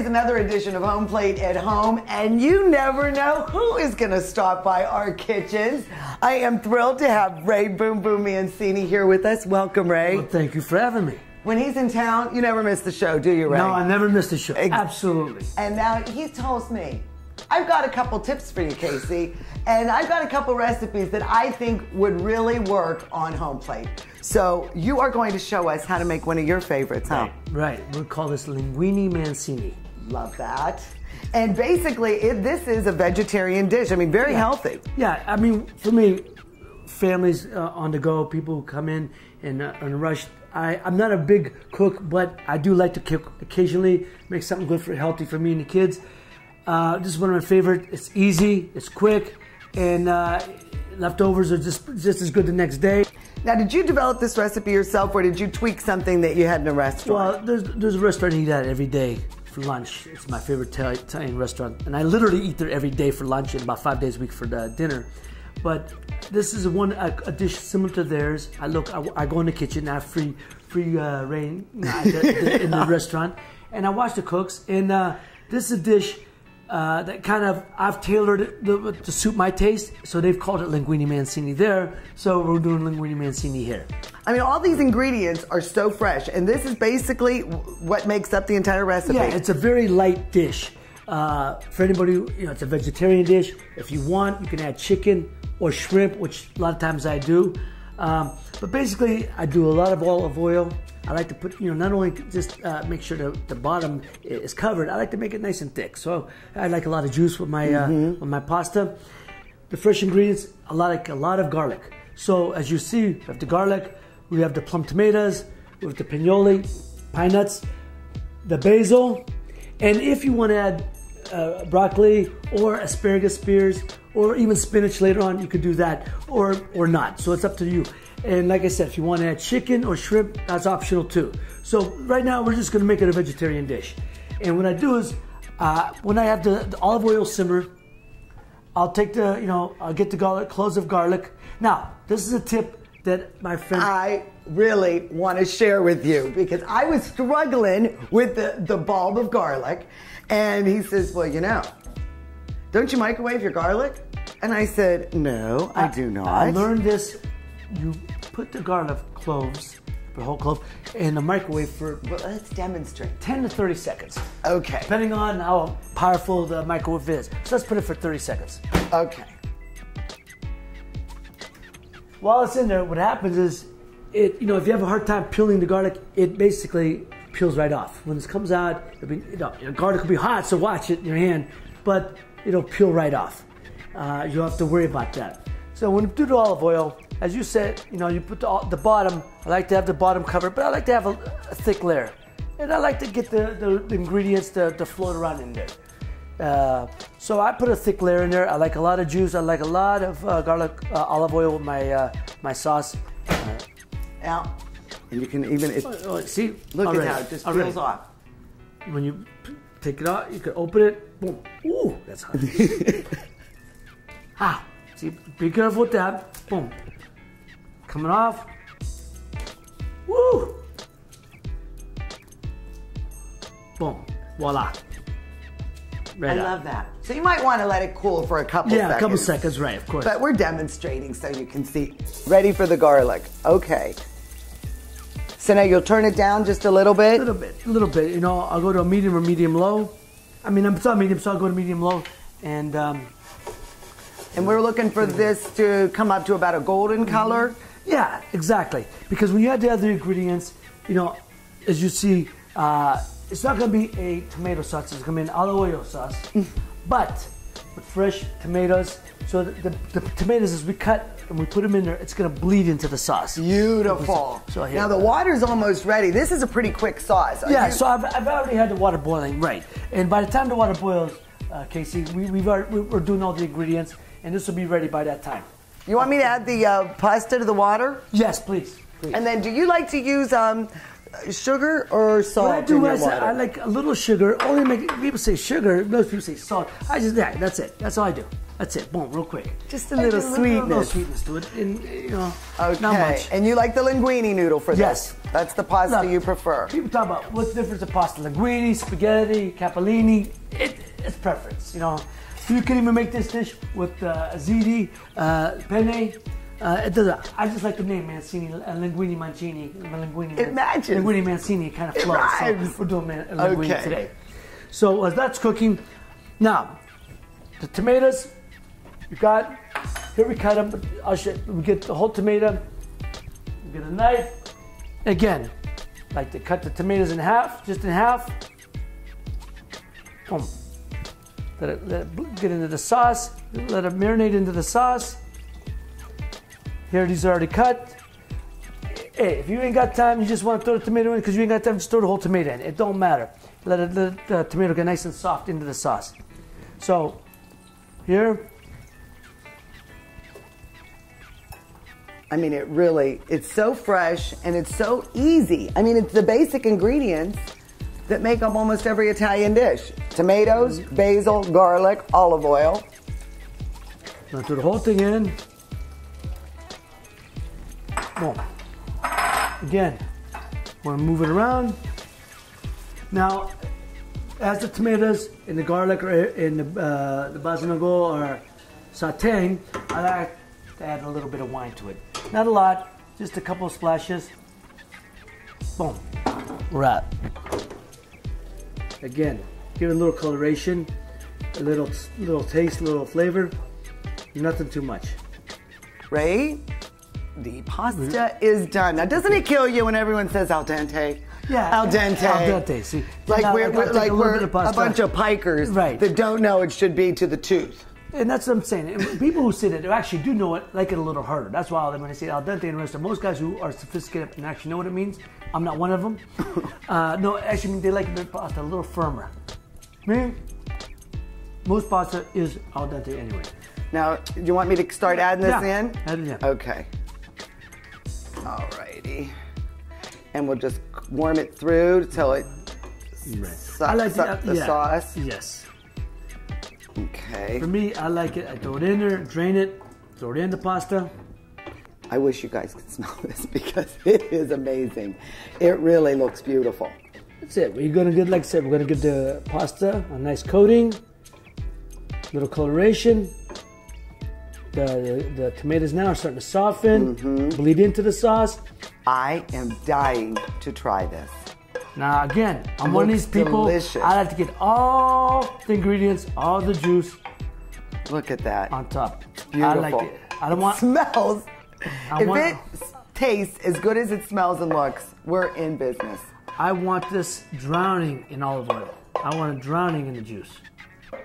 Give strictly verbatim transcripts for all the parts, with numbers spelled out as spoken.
is another edition of Home Plate at Home, and you never know who is going to stop by our kitchens. I am thrilled to have Ray Boom Boom Mancini here with us. Welcome, Ray. Well, thank you for having me. When he's in town, you never miss the show, do you, Ray? No, I never miss the show. Ex Absolutely. And now he tells me, I've got a couple tips for you, Casey, and I've got a couple recipes that I think would really work on Home Plate. So you are going to show us how to make one of your favorites, huh? Right, right. We'll call this Linguine Mancini. Love that. And basically, it, this is a vegetarian dish. I mean, very yeah. healthy. Yeah, I mean, for me, families uh, on the go, people who come in and, uh, and rush. I, I'm not a big cook, but I do like to cook occasionally, make something good for healthy for me and the kids. Uh, this is one of my favorite. It's easy, it's quick, and uh, leftovers are just, just as good the next day. Now, did you develop this recipe yourself, or did you tweak something that you had in a restaurant? Well, there's, there's a restaurant I eat at every day for lunch. It's my favorite Italian restaurant, and I literally eat there every day for lunch and about five days a week for the dinner. But this is one a, a dish similar to theirs. I look, I, I go in the kitchen, I have free, free uh, reign in the restaurant, and I watch the cooks, and uh, this is a dish Uh, that kind of, I've tailored it to, to suit my taste, so they've called it Linguine Mancini there, so we're doing Linguine Mancini here. I mean, all these ingredients are so fresh, and this is basically what makes up the entire recipe. Yeah, it's a very light dish. Uh, for anybody, you know, it's a vegetarian dish. If you want, you can add chicken or shrimp, which a lot of times I do. Um, but basically, I do a lot of olive oil. I like to put, you know, not only just uh, make sure the, the bottom is covered, I like to make it nice and thick. So I like a lot of juice with my mm-hmm. uh, with my pasta. The fresh ingredients, I like a lot of garlic. So as you see, we have the garlic, we have the plum tomatoes, we have the pignoli, pine nuts, the basil, and if you want to add uh, broccoli or asparagus spears or even spinach later on, you could do that or or not. So it's up to you. And like I said, if you want to add chicken or shrimp, that's optional too. So right now, we're just going to make it a vegetarian dish. And what I do is, uh, when I have the, the olive oil simmer, I'll take the, you know, I'll get the garlic, cloves of garlic. Now, this is a tip that my friend... I really want to share with you, because I was struggling with the, the bulb of garlic. And he says, well, you know, don't you microwave your garlic? And I said, no, I, I do not. I learned this... You put the garlic cloves, the whole clove, in the microwave for, well, let's demonstrate, ten to thirty seconds. Okay. Depending on how powerful the microwave is. So let's put it for thirty seconds. Okay. While it's in there, what happens is, it, you know, if you have a hard time peeling the garlic, it basically peels right off. When this comes out, it'll be, you know, your garlic will be hot, so watch it in your hand, but it'll peel right off. Uh, you don't have to worry about that. So when you do the olive oil, as you said, you know, you put the, the bottom, I like to have the bottom covered, but I like to have a, a thick layer. And I like to get the, the, the ingredients to, to float around in there. Uh, so I put a thick layer in there. I like a lot of juice. I like a lot of uh, garlic, uh, olive oil with my, uh, my sauce. Uh, now, and you can even, it, oh, oh, see, look already, at how it just already. peels off. When you take it out, you can open it, boom. Ooh, that's hot. Ah, see, be careful with that, boom. Coming off. Woo! Boom. Voila. Right I up. love that. So you might want to let it cool for a couple yeah, seconds. Yeah, a couple seconds, right, of course. But we're demonstrating so you can see. Ready for the garlic. Okay. So now you'll turn it down just a little bit? A little bit, a little bit. You know, I'll go to a medium or medium low. I mean, I'm sorry, medium, so I'll go to medium low. And, um, and we're looking for this to come up to about a golden color. Yeah, exactly. Because when you add the other ingredients, you know, as you see, uh, it's not going to be a tomato sauce. It's going to be an olive oil sauce, but with fresh tomatoes. So the, the, the tomatoes, as we cut and we put them in there, it's going to bleed into the sauce. Beautiful. So here, now the water's almost ready. This is a pretty quick sauce. Are yeah, you... so I've, I've already had the water boiling, right. And by the time the water boils, uh, Casey, we, we've already, we're doing all the ingredients, and this will be ready by that time. You want me to add the uh, pasta to the water? Yes, please, please. And then do you like to use um, sugar or salt what I do in your I water? Say, I like a little sugar. Only make, people say sugar. Most people say salt. I just, yeah, that's it. That's all I do. That's it. Boom, real quick. Just a little just sweetness. A little sweetness to it. And, you know, okay. Not much. And you like the linguine noodle for yes. this? Yes. That's the pasta Look, you prefer. People talk about what's the difference of pasta? Linguine, spaghetti, capellini. It, it's preference, you know. You can even make this dish with uh, ziti, uh, penne. Uh, it doesn't. I just like the name Mancini, uh, Linguini Mancini. Linguini, it matches. Linguini Mancini kind of flows. So we're doing linguine okay. today. So uh, that's cooking. Now, the tomatoes, you got, here we cut them. I'll show, we get the whole tomato, we get a knife. Again, like to cut the tomatoes in half, just in half. Boom. Let it, let it get into the sauce, let it marinate into the sauce. Here, these are already cut. Hey, if you ain't got time, you just want to throw the tomato in because you ain't got time, just throw the whole tomato in. It don't matter. Let, it, let the tomato get nice and soft into the sauce. So, here. I mean, it really, it's so fresh and it's so easy. I mean, it's the basic ingredients that make up almost every Italian dish. Tomatoes, mm-hmm. basil, garlic, olive oil. Now throw the whole thing in. Boom. Again, want to move it around. Now, as the tomatoes and the garlic or in the, uh, the basilico are sauteing, I like to add a little bit of wine to it. Not a lot, just a couple of splashes. Boom, we're out. Again, give it a little coloration, a little, little taste, a little flavor. Nothing too much. Ray? The pasta mm-hmm. is done. Now, doesn't it kill you when everyone says al dente? Yeah, al dente. Al dente. See, like now, we're, we're like a we're a bunch of pikers right. that don't know it should be to the tooth. And that's what I'm saying. People who say that actually do know it like it a little harder. That's why when I say al dente in a restaurant, most guys who are sophisticated and actually know what it means. I'm not one of them. uh, no, actually, they like the pasta a little firmer. Me, most pasta is al dente anyway. Now, do you want me to start adding this yeah. in? Add it in. Okay. Alrighty, and we'll just warm it through till it right. sucks like the, up the yeah. sauce. Yes. Okay. For me, I like it. I throw it in there, drain it, throw it in the pasta. I wish you guys could smell this because it is amazing. It really looks beautiful. That's it. We're gonna get, like I said, we're gonna give the pasta a nice coating, little coloration. The, the, the tomatoes now are starting to soften, mm-hmm. bleed into the sauce. I am dying to try this. Now again, I'm it one of these people, delicious. I like to get all the ingredients, all the juice. Look at that. On top. It's beautiful. I like it. I don't want... It smells. I if want, it tastes as good as it smells and looks, we're in business. I want this drowning in olive oil. I want it drowning in the juice.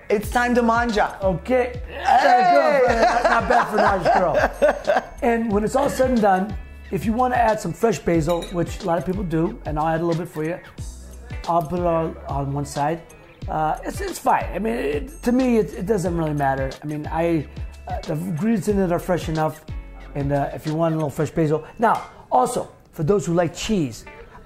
It's time to manja. Okay. Hey! Go, not bad for an Irish girl. And when it's all said and done, if you want to add some fresh basil, which a lot of people do, and I'll add a little bit for you, I'll put it all on one side. Uh, it's, it's fine. I mean, it, to me, it, it doesn't really matter. I mean, I uh, the ingredients in it are fresh enough, and uh, if you want a little fresh basil. Now, also, for those who like cheese,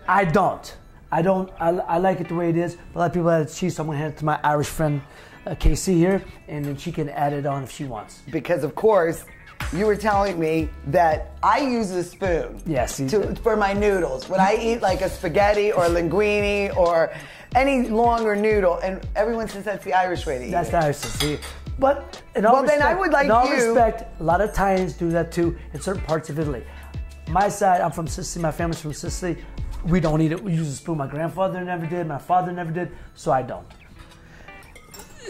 I don't. I don't, I, I like it the way it is. A lot of people add cheese, so I'm gonna hand it to my Irish friend, uh, K C here, and then she can add it on if she wants. Because of course, you were telling me that I use a spoon yes, to, for my noodles. When I eat like a spaghetti or a linguine or any longer noodle, and everyone says that's the Irish way to eat. That's it. The Irish way to eat. But in all, well, respect, then I would like in all you... respect, a lot of Italians do that too in certain parts of Italy. My side, I'm from Sicily, my family's from Sicily. We don't eat it, we use a spoon. My grandfather never did, my father never did, so I don't.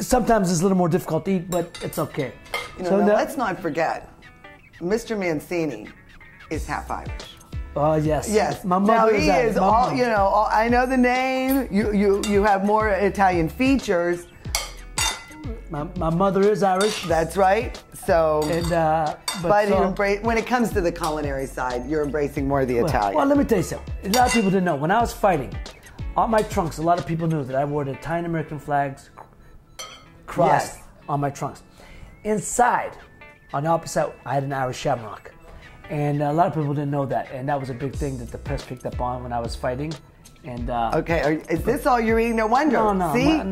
Sometimes it's a little more difficult to eat, but it's okay. You know, so now, the, let's not forget, Mister Mancini is half Irish. Oh, uh, yes. Yes. My mother now he is, is all, you know, all, I know the name, you, you, you have more Italian features. My, my mother is Irish. That's right. So, and, uh, but, but so, embrace, when it comes to the culinary side, you're embracing more of the well, Italian. Well, let me tell you something. A lot of people didn't know. When I was fighting, on my trunks, a lot of people knew that I wore the Italian American flags crossed yes. on my trunks. Inside, on the opposite side, I had an Irish shamrock. And a lot of people didn't know that. And that was a big thing that the press picked up on when I was fighting. And, uh, okay, are, is this all you're eating? No wonder. No, no, See? no, no,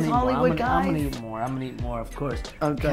See, I'm gonna eat more. I'm gonna, I'm gonna eat more. I'm gonna eat more, of course. Okay.